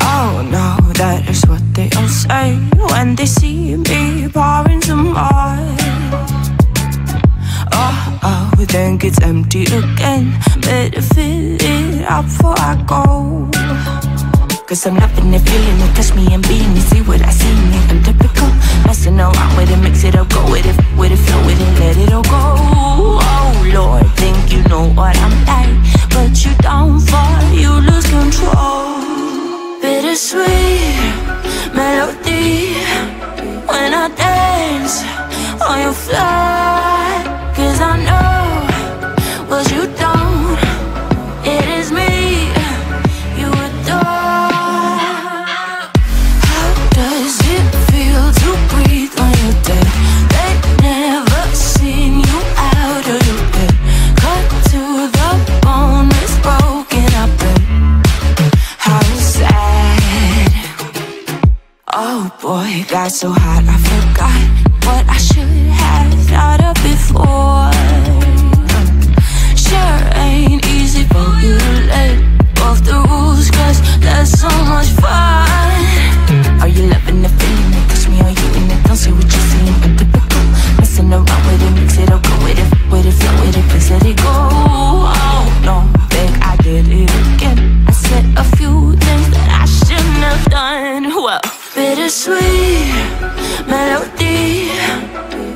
Oh no, that is what they all say when they see me pouring some wine. Oh, oh, then it's empty again. Better fill it up before I go, 'cause I'm loving it, feeling it, touch me and being it. See what I see, I'm typical, messing around with it, mix it up, go with it, flow with it, let it all go. Oh Lord, think you know what I'm like, but you don't fall, you lose control. Bittersweet melody when I dance on your fly, 'cause I know what you don't. It is me you adore. How does it feel to breathe when you're dead? They've never seen you out of your bed. Cut to the bone, it's broken up. Oh boy, got so hot I forgot what I should have thought of before. Sure ain't easy for you to let off the rules, 'cause that's so much fun. Are you loving the feeling? It touch me, are you in it? Don't say what you see, I'm typical, messing around with it, mix it up, go with it, flow with it, please let it go. Oh no, think I did it again. I said a few things that I shouldn't have done. Well, bittersweet melody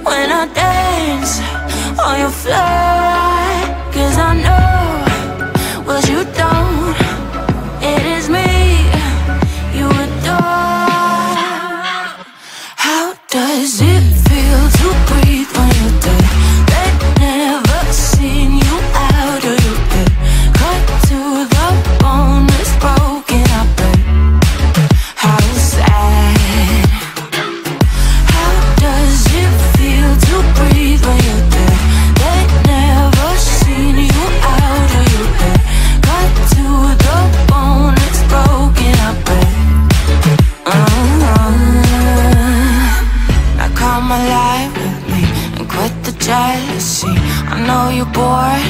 when I dance on your fly, 'cause I know what you don't. It is me you adore. How does it feel to breathe when you're dead? They've never seen you out of your bed. Cut to the bone, it's broken up. My life with me and quit the jealousy. I know you're bored,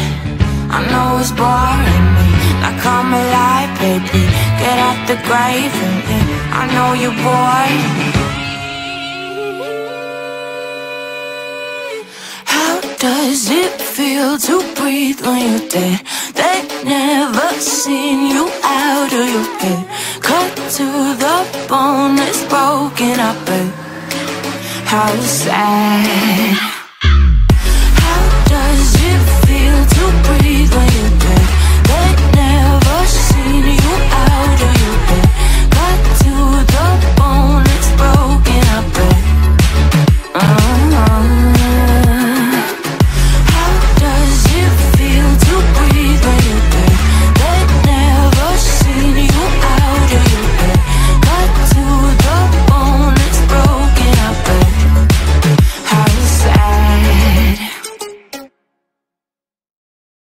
I know it's boring me. Now come alive, baby, get out the grave and then I know you're bored. How does it feel to breathe when you're dead? They've never seen you out of your head. Cut to the bone, it's broken up, babe. How sad.